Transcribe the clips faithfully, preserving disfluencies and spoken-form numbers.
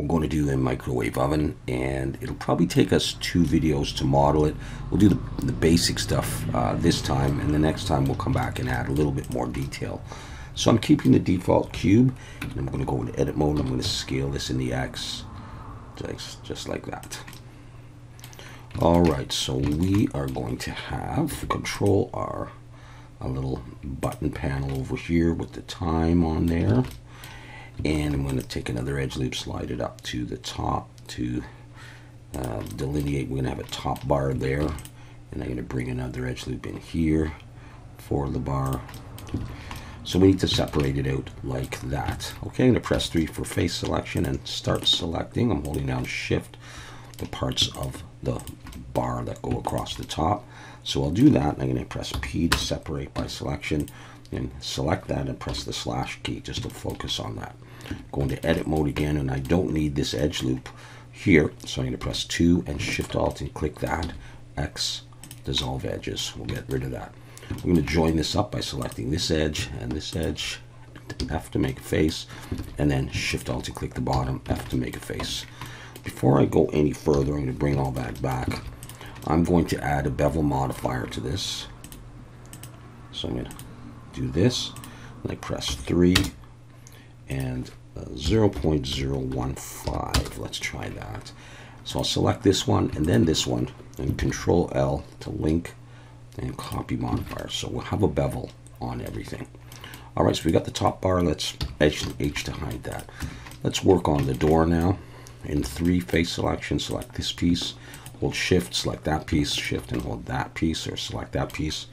I'm going to do a microwave oven, and it'll probably take us two videos to model it. We'll do the, the basic stuff uh, this time, and the next time we'll come back and add a little bit more detail. So I'm keeping the default cube, and I'm going to go into edit mode, and I'm going to scale this in the X, just, just like that. Alright, so we are going to have Control R, a little button panel over here with the time on there. And I'm going to take another edge loop, slide it up to the top to uh, delineate. We're going to have a top bar there, and I'm going to bring another edge loop in here for the bar. So we need to separate it out like that. Okay, I'm going to press three for face selection and start selecting. I'm holding down Shift, the parts of the bar that go across the top. So I'll do that, and I'm going to press P to separate by selection, and select that and press the slash key just to focus on that. Go into edit mode again, and I don't need this edge loop here, so I'm going to press two and Shift Alt and click that. X, dissolve edges. We'll get rid of that. I'm going to join this up by selecting this edge and this edge, F to make a face, and then Shift Alt to click the bottom, F to make a face. Before I go any further, I'm going to bring all that back. I'm going to add a bevel modifier to this, so I'm going to do this, and I press three and uh, zero point zero one five. Let's try that. So I'll select this one and then this one, and Control L to link and copy modifier. So we'll have a bevel on everything. All right, so we got the top bar. Let's H to H to hide that. Let's work on the door now. In three face selection, select this piece, hold Shift, select that piece, Shift and hold that piece, or select that piece,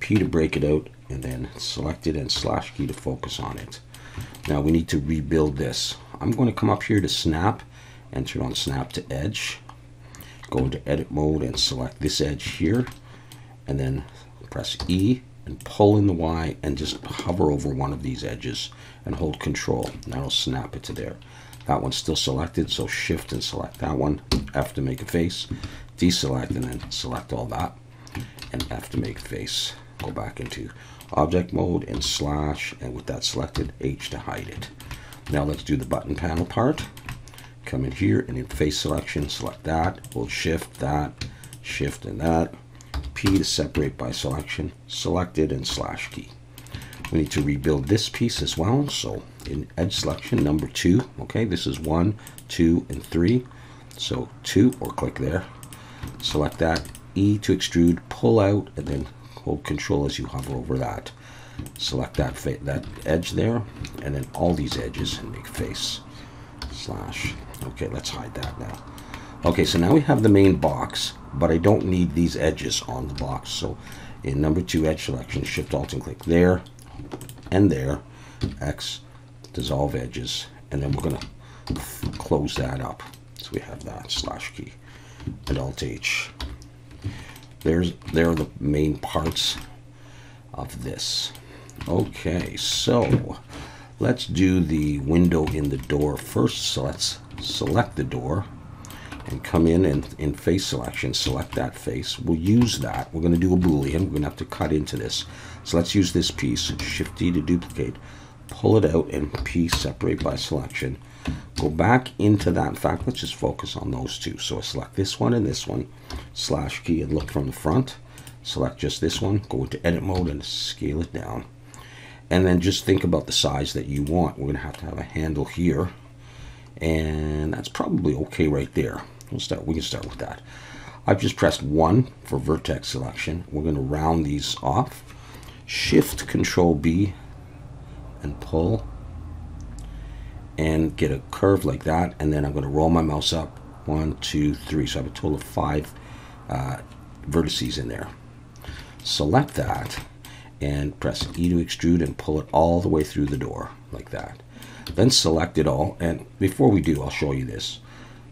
P to break it out, and then select it and slash key to focus on it. Now we need to rebuild this. I'm going to come up here to snap and turn on snap to edge. Go into edit mode and select this edge here, and then press E and pull in the Y and just hover over one of these edges and hold Control. That'll snap it to there. That one's still selected, so Shift and select that one, F to make a face, deselect and then select all that, and F to make a face. Go back into object mode and slash, and with that selected, H to hide it. Now let's do the button panel part. Come in here and in face selection, select that, hold Shift, that, Shift and that, P to separate by selection, selected and slash key. We need to rebuild this piece as well, so in edge selection, number two, okay, this is one, two, and three, so two, or click there, select that, E to extrude, pull out, and then hold Control as you hover over that. Select that that edge there, and then all these edges, and make face, slash. Okay, let's hide that now. Okay, so now we have the main box, but I don't need these edges on the box. So in number two edge selection, Shift Alt and click there, and there, X, dissolve edges, and then we're gonna close that up. So we have that slash key, and Alt H. There's, there are the main parts of this. Okay, so let's do the window in the door first. So let's select the door and come in and in face selection, select that face. We'll use that. We're going to do a Boolean. We're going to have to cut into this. So let's use this piece. Shift D to duplicate. Pull it out and P separate by selection. Go back into that. In fact, let's just focus on those two. So I select this one and this one, slash key and look from the front. Select just this one, go into edit mode and scale it down. And then just think about the size that you want. We're going to have to have a handle here. And that's probably okay right there. We'll start, we can start with that. I've just pressed one for vertex selection. We're going to round these off. Shift Control B and pull, and get a curve like that, and then I'm going to roll my mouse up, one, two, three, so I have a total of five uh, vertices in there. Select that, and press E to extrude and pull it all the way through the door, like that. Then select it all, and before we do, I'll show you this.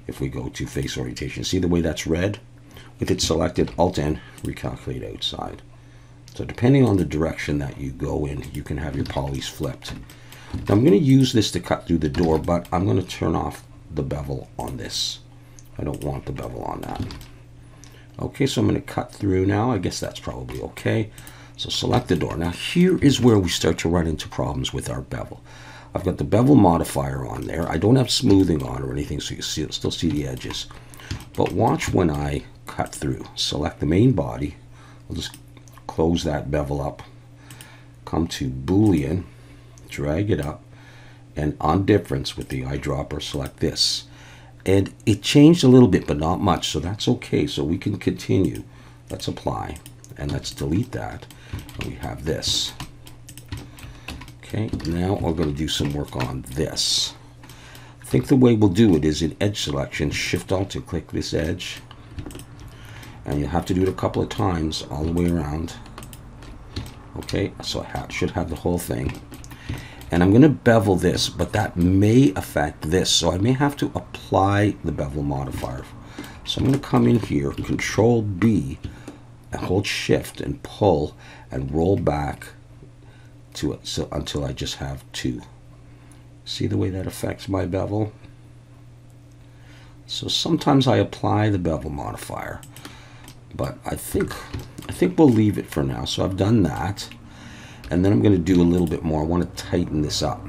If we go to face orientation, see the way that's red? With it selected, Alt-N, recalculate outside. So depending on the direction that you go in, you can have your polys flipped. Now I'm going to use this to cut through the door, but I'm going to turn off the bevel on this. I don't want the bevel on that. Okay, so I'm going to cut through now. I guess that's probably okay. So select the door. Now here is where we start to run into problems with our bevel. I've got the bevel modifier on there. I don't have smoothing on or anything, so you see, still see the edges. But watch when I cut through. Select the main body. I'll just close that bevel up. Come to Boolean, drag it up, and on difference with the eyedropper, select this. And it changed a little bit, but not much, so that's okay. So we can continue. Let's apply, and let's delete that. And we have this. Okay, now we're going to do some work on this. I think the way we'll do it is in edge selection, Shift-Alt to click this edge. And you'll have to do it a couple of times all the way around. Okay, so I have, should have the whole thing. And I'm going to bevel this, but that may affect this. So I may have to apply the bevel modifier. So I'm going to come in here, Control B, and hold Shift and pull and roll back to it, so until I just have two. See the way that affects my bevel? So sometimes I apply the bevel modifier, but I think I think we'll leave it for now. So I've done that, and then I'm going to do a little bit more. I want to tighten this up,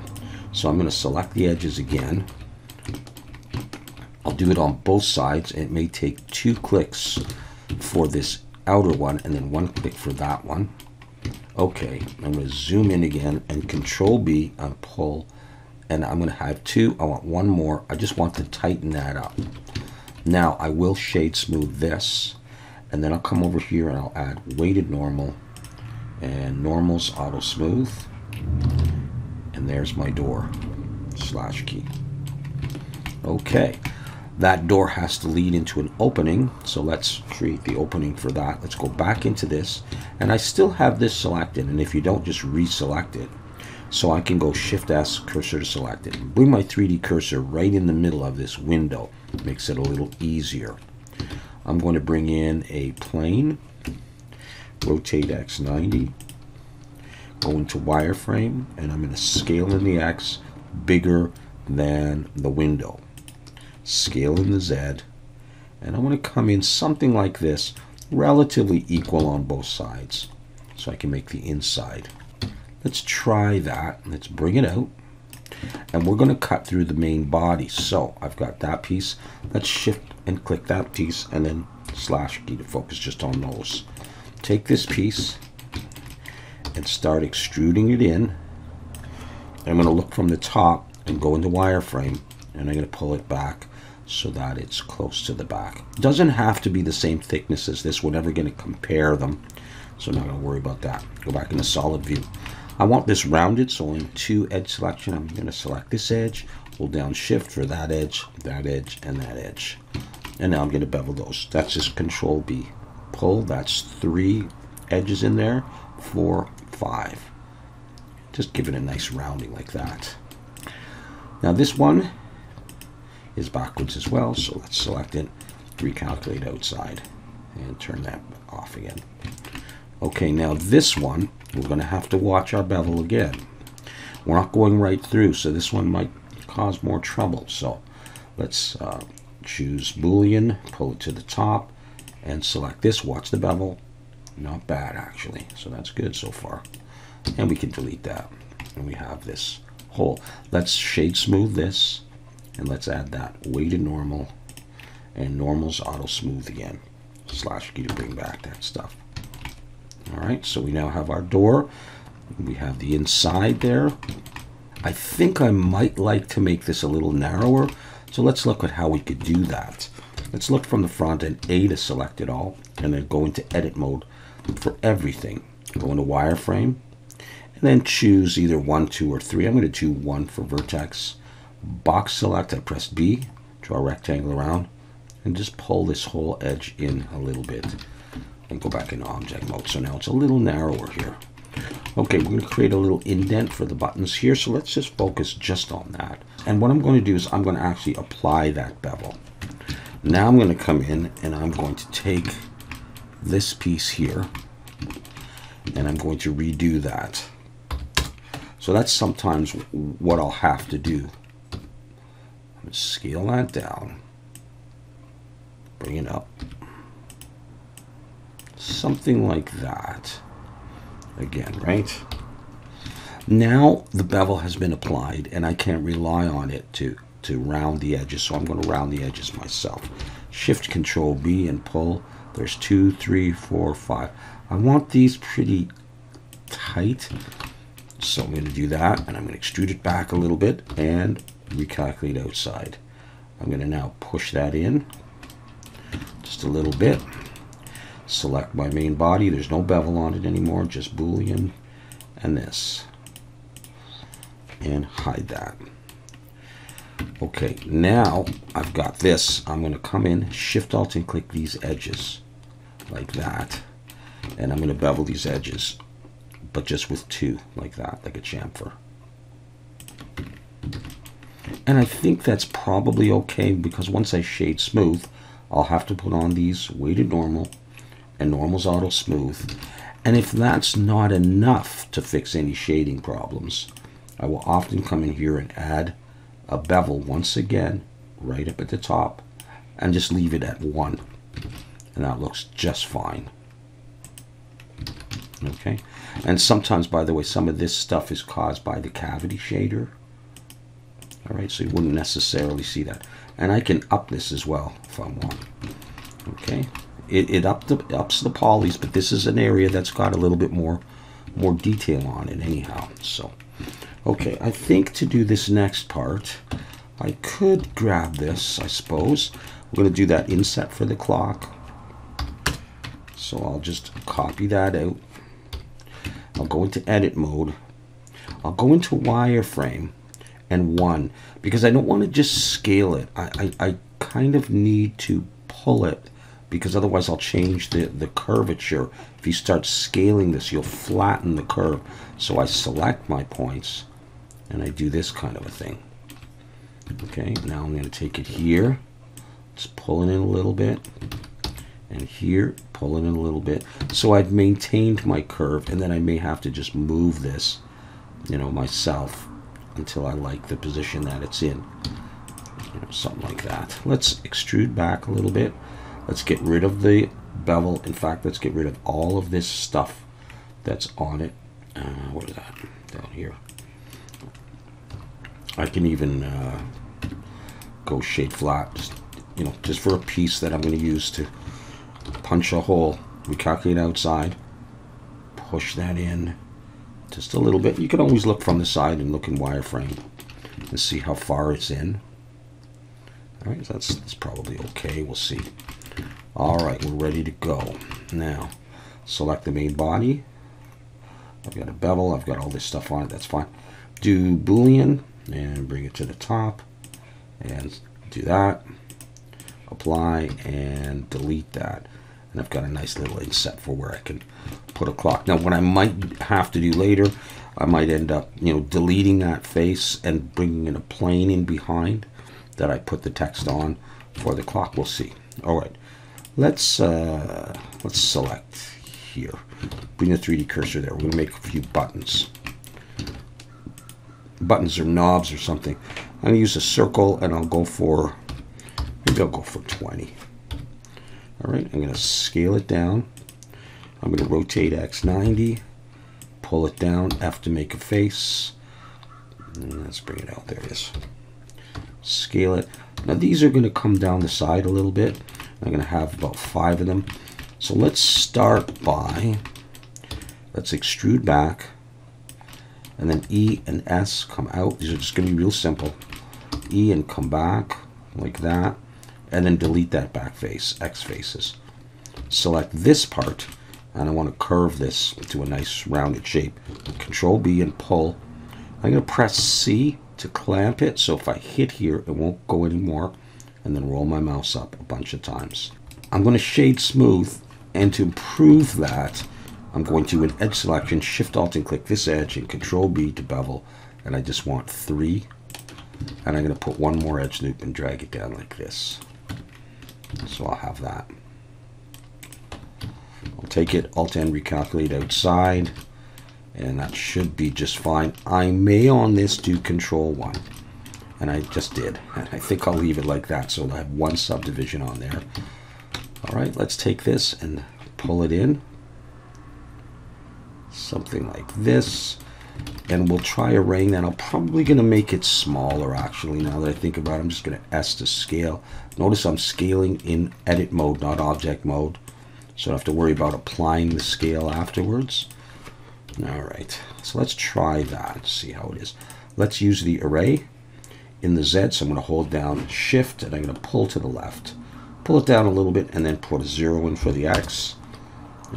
so I'm going to select the edges again. I'll do it on both sides. It may take two clicks for this outer one and then one click for that one. Okay, I'm going to zoom in again and Control B and pull, and I'm going to have two. I want one more. I just want to tighten that up. Now I will shade smooth this, and then I'll come over here and I'll add weighted normal and normal's auto smooth, and there's my door slash key. Okay, that door has to lead into an opening, so let's create the opening for that. Let's go back into this, and I still have this selected, and if you don't, just reselect it. So I can go Shift S, cursor to select it, and bring my three D cursor right in the middle of this window. Makes it a little easier. I'm going to bring in a plane, rotate X ninety, go into wireframe, and I'm going to scale in the X bigger than the window. Scale in the Z, and I want to come in something like this, relatively equal on both sides, so I can make the inside. Let's try that. Let's bring it out, and we're going to cut through the main body. So I've got that piece. Let's shift and click that piece, and then slash key to focus just on those. Take this piece and start extruding it in. I'm going to look from the top and go into wireframe, and I'm going to pull it back so that it's close to the back. Doesn't have to be the same thickness as this. We're never going to compare them, so I'm not going to worry about that. Go back into solid view. I want this rounded, so into edge selection, I'm going to select this edge, hold down Shift for that edge, that edge, and that edge. And now I'm going to bevel those. That's just Control B. Pull, that's three edges in there, four, five. Just give it a nice rounding like that. Now this one is backwards as well, so let's select it, recalculate outside, and turn that off again. Okay, now this one, we're going to have to watch our bevel again. We're not going right through, so this one might cause more trouble. So let's uh, choose Boolean, pull it to the top, and select this. Watch the bevel. Not bad, actually, so that's good so far. And we can delete that, and we have this hole. Let's shade smooth this, and let's add that weighted normal, and normal's auto smooth again. Slash key to bring back that stuff. All right, so we now have our door. We have the inside there. I think I might like to make this a little narrower, so let's look at how we could do that. Let's look from the front and A to select it all, and then go into edit mode for everything. Go into wireframe, and then choose either one, two, or three. I'm going to do one for vertex. Box select, I press B, draw a rectangle around, and just pull this whole edge in a little bit, and go back into object mode. So now it's a little narrower here. Okay, we're going to create a little indent for the buttons here, so let's just focus just on that. And what I'm going to do is I'm going to actually apply that bevel. Now I'm going to come in, and I'm going to take this piece here, and I'm going to redo that. So that's sometimes what I'll have to do. I'm going to scale that down, bring it up, something like that again, right? Now the bevel has been applied and I can't rely on it to, to round the edges, so I'm going to round the edges myself. Shift Control B and pull. There's two, three, four, five. I want these pretty tight, so I'm going to do that, and I'm going to extrude it back a little bit and recalculate outside. I'm going to now push that in just a little bit. Select my main body. There's no bevel on it anymore, just Boolean and this, and hide that. Okay, now I've got this. I'm going to come in, Shift Alt and click these edges like that, and I'm going to bevel these edges, but just with two, like that, like a chamfer. And I think that's probably okay, because once I shade smooth, I'll have to put on these weighted normal, and normal's auto smooth. And if that's not enough to fix any shading problems, I will often come in here and add a bevel once again, right up at the top, and just leave it at one. And that looks just fine. Okay, and sometimes, by the way, some of this stuff is caused by the cavity shader. All right, so you wouldn't necessarily see that. And I can up this as well if I want. Okay, it, it up the, ups the polys, but this is an area that's got a little bit more, more detail on it anyhow. So, okay, I think to do this next part, I could grab this, I suppose. We're going to do that inset for the clock. So I'll just copy that out. I'll go into edit mode. I'll go into wireframe and one, because I don't want to just scale it. I, I, I kind of need to pull it, because otherwise I'll change the, the curvature. If you start scaling this, you'll flatten the curve. So I select my points and I do this kind of a thing. Okay, now I'm going to take it here. Let's pull it in a little bit. And here, pull it in a little bit. So I've maintained my curve, and then I may have to just move this, you know, myself until I like the position that it's in. You know, something like that. Let's extrude back a little bit. Let's get rid of the bevel. In fact, let's get rid of all of this stuff that's on it. Uh, what is that? Down here. I can even uh, go shade flat, just, you know, just for a piece that I'm going to use to punch a hole. We calculate outside, push that in just a little bit. You can always look from the side and look in wireframe and see how far it's in. All right, that's, that's probably okay. We'll see. All right, we're ready to go. Now, select the main body. I've got a bevel. I've got all this stuff on it. That's fine. Do Boolean and bring it to the top and do that. Apply and delete that. And I've got a nice little inset for where I can put a clock. Now, what I might have to do later, I might end up, you know, deleting that face and bringing in a plane in behind that I put the text on for the clock. We'll see. All right, let's uh, let's select here. Bring the three D cursor there. We're gonna make a few buttons, buttons or knobs or something. I'm gonna use a circle, and I'll go for maybe I'll go for twenty. All right, I'm going to scale it down. I'm going to rotate X ninety, pull it down, F to make a face. And let's bring it out. There it is. Scale it. Now these are going to come down the side a little bit. I'm going to have about five of them. So let's start by, let's extrude back. And then E and S come out. These are just going to be real simple. E and come back like that. And then delete that back face, X faces. Select this part, and I want to curve this to a nice rounded shape. Control B and pull. I'm going to press C to clamp it, so if I hit here, it won't go anymore, and then roll my mouse up a bunch of times. I'm going to shade smooth, and to improve that, I'm going to, in edge selection, Shift Alt and click this edge, and Control B to bevel, and I just want three, and I'm going to put one more edge loop and drag it down like this. So I'll have that. I'll take it, Alt-N, recalculate outside, and that should be just fine. I may on this do Control one, and I just did. And I think I'll leave it like that, so I have one subdivision on there. All right, let's take this and pull it in. Something like this. and we'll try arraying that. I'm probably going to make it smaller, actually, now that I think about it. I'm just going to S to scale. Notice I'm scaling in edit mode, not object mode, so I don't have to worry about applying the scale afterwards. All right, so let's try that, see how it is. Let's use the array in the Z, so I'm going to hold down Shift, and I'm going to pull to the left. Pull it down a little bit, and then put a zero in for the X.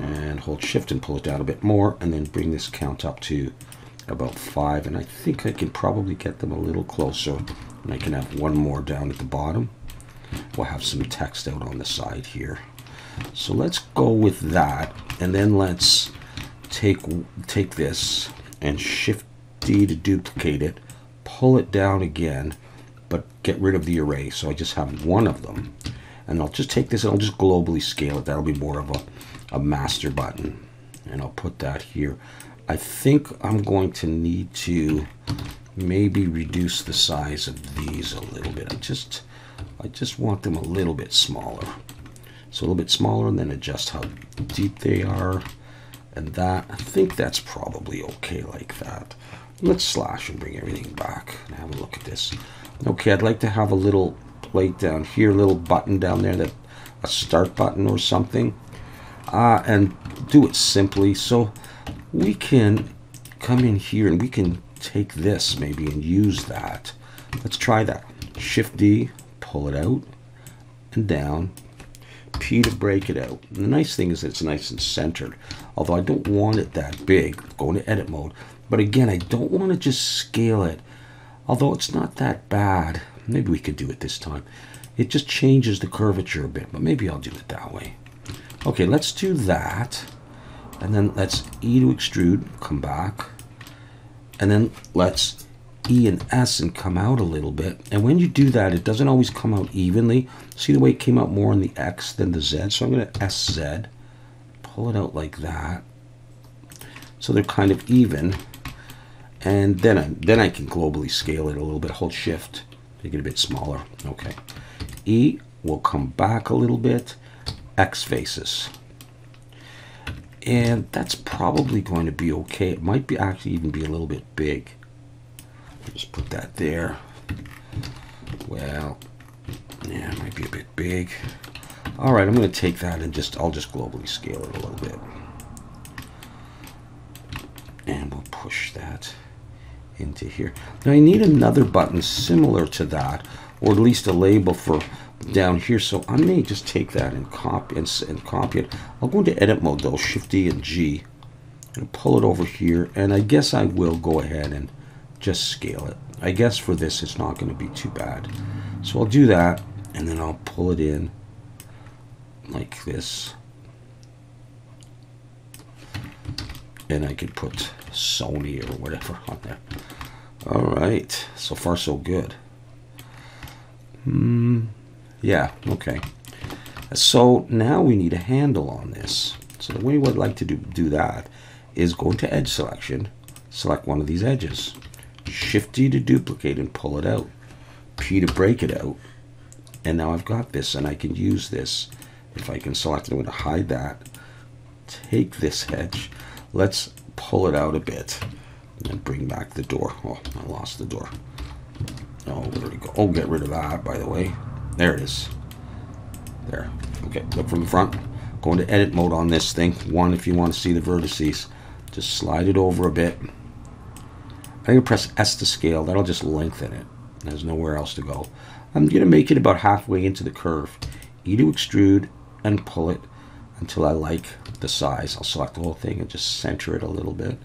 And hold Shift and pull it down a bit more, and then bring this count up to about five, and I think I can probably get them a little closer, and I can have one more down at the bottom. We'll have some text out on the side here. So let's go with that, and then let's take take this and Shift D to duplicate it, pull it down again, but get rid of the array, so I just have one of them. And I'll just take this and I'll just globally scale it. That'll be more of a, a master button, and I'll put that here. I think I'm going to need to maybe reduce the size of these a little bit. I just, I just want them a little bit smaller. So a little bit smaller, and then adjust how deep they are. And that, I think that's probably okay like that. Let's slash and bring everything back and have a look at this. Okay, I'd like to have a little plate down here, a little button down there, that a start button or something. Uh, and do it simply. So we can come in here and we can take this maybe and use that. Let's try that. Shift D, pull it out and down. P to break it out. And the nice thing is that it's nice and centered. Although I don't want it that big. Go into edit mode. But again, I don't want to just scale it. Although it's not that bad. Maybe we could do it this time. It just changes the curvature a bit, but maybe I'll do it that way. Okay, let's do that. And then let's E to extrude, come back. And then let's E and S and come out a little bit. And when you do that, it doesn't always come out evenly. See the way it came out more on the X than the Z? So I'm going to S Z, pull it out like that. So they're kind of even. And then I, then I can globally scale it a little bit. Hold Shift, make it a bit smaller. Okay. E will come back a little bit. X faces. And that's probably going to be okay. It might be actually even be a little bit big. Just put that there. Well, yeah, it might be a bit big. All right, I'm going to take that and just, I'll just globally scale it a little bit. And we'll push that into here. Now I need another button similar to that, or at least a label for down here, so I may just take that and copy and, and copy it. I'll go into edit mode though, Shift D and G, and pull it over here, and I guess I will go ahead and just scale it. I guess for this it's not going to be too bad. So I'll do that, and then I'll pull it in like this. And I could put Sony or whatever on there. Alright, so far so good. Hmm. Yeah, okay. So now we need a handle on this. So the way we'd like to do, do that is go into edge selection, select one of these edges, Shift D to duplicate and pull it out, P to break it out, and now I've got this and I can use this. If I can select it, I'm going to hide that, take this edge, let's pull it out a bit, and bring back the door. Oh, I lost the door. Oh, where did it go? Oh, get rid of that, by the way. There it is. There. Okay, look from the front. Go into edit mode on this thing. One, if you want to see the vertices, just slide it over a bit. I'm going to press S to scale. That'll just lengthen it. There's nowhere else to go. I'm going to make it about halfway into the curve. E to extrude and pull it until I like the size. I'll select the whole thing and just center it a little bit.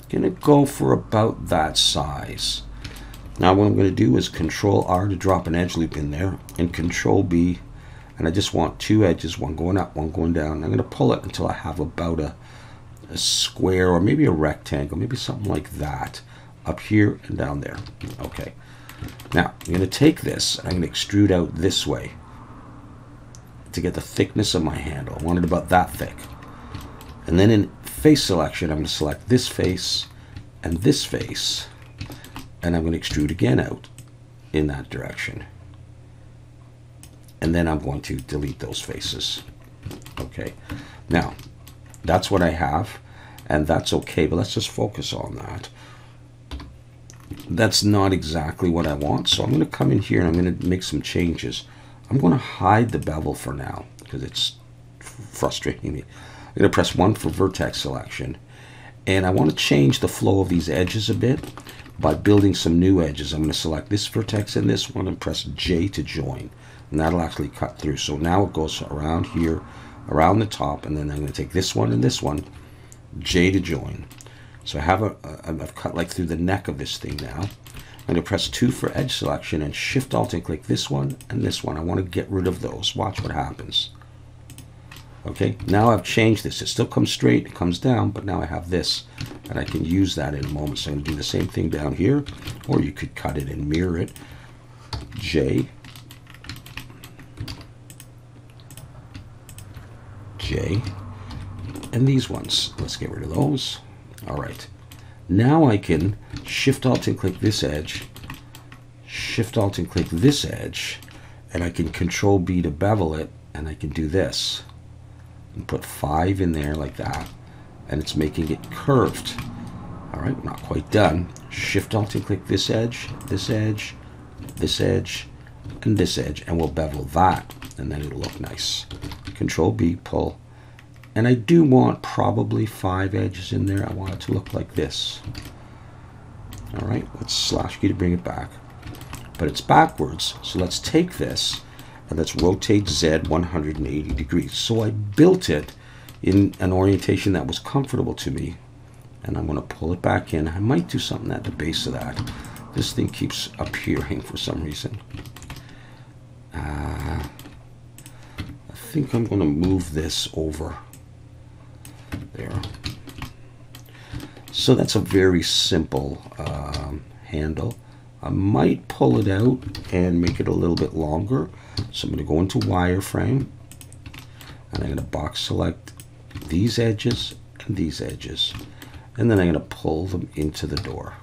I'm going to go for about that size. Now what I'm going to do is Control R to drop an edge loop in there, and Control B, and I just want two edges, one going up, one going down. I'm going to pull it until I have about a, a square, or maybe a rectangle, maybe something like that, up here and down there. Okay. Now I'm going to take this and I'm going to extrude out this way to get the thickness of my handle. I want it about that thick. And then in face selection, I'm going to select this face and this face. And I'm going to extrude again out in that direction. And then I'm going to delete those faces. Okay. Now, that's what I have. And that's okay, but let's just focus on that. that's not exactly what I want. So I'm going to come in here and I'm going to make some changes. I'm going to hide the bevel for now because it's frustrating me. I'm going to press one for vertex selection. And I want to change the flow of these edges a bit by building some new edges. I'm going to select this vertex and this one and press J to join. And that'll actually cut through. So now it goes around here, around the top, and then I'm going to take this one and this one, J to join. So I have a, a, I've cut like through the neck of this thing now. I'm going to press two for edge selection and Shift Alt and click this one and this one. I want to get rid of those. Watch what happens. Okay, now I've changed this. It still comes straight, it comes down, but now I have this, and I can use that in a moment. So I'm going to do the same thing down here, or you could cut it and mirror it. J, J, and these ones. Let's get rid of those. All right, now I can Shift Alt and click this edge, Shift Alt and click this edge, and I can Control B to bevel it, and I can do this. And put five in there like that, and it's making it curved. All right, not quite done. Shift Alt and click this edge, this edge, this edge, and this edge, and we'll bevel that, and then it'll look nice. Control B, pull, and I do want probably five edges in there. I want it to look like this. All right, let's slash key to bring it back, but it's backwards. So let's take this. And let's rotate Z one hundred eighty degrees. So I built it in an orientation that was comfortable to me. And I'm going to pull it back in. I might do something at the base of that. This thing keeps appearing for some reason. Uh, I think I'm going to move this over there. So that's a very simple um, handle. I might pull it out and make it a little bit longer. So I'm going to go into wireframe and I'm going to box select these edges and these edges. And then I'm going to pull them into the door.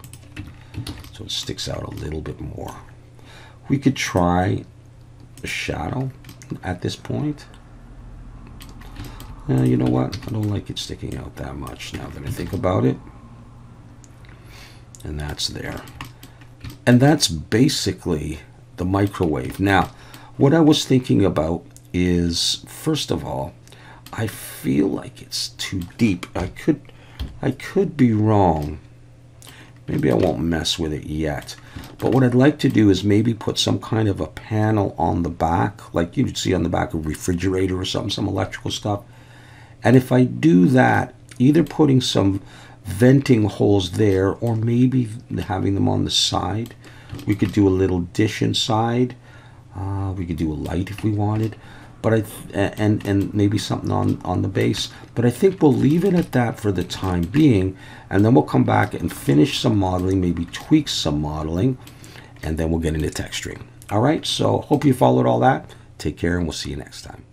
So it sticks out a little bit more. We could try the shadow at this point. Uh, you know what? I don't like it sticking out that much now that I think about it. And that's there. And that's basically the microwave. Now, what I was thinking about is, first of all, I feel like it's too deep. I could, I could be wrong. Maybe I won't mess with it yet. But what I'd like to do is maybe put some kind of a panel on the back, like you'd see on the back of a refrigerator or something, some electrical stuff. And if I do that, either putting some venting holes there or maybe having them on the side. We could do a little dish inside. Uh, we could do a light if we wanted, but I th and and maybe something on on the base. But I think we'll leave it at that for the time being, and then we'll come back and finish some modeling, maybe tweak some modeling, and then we'll get into texturing. All right, so hope you followed all that. Take care, and we'll see you next time.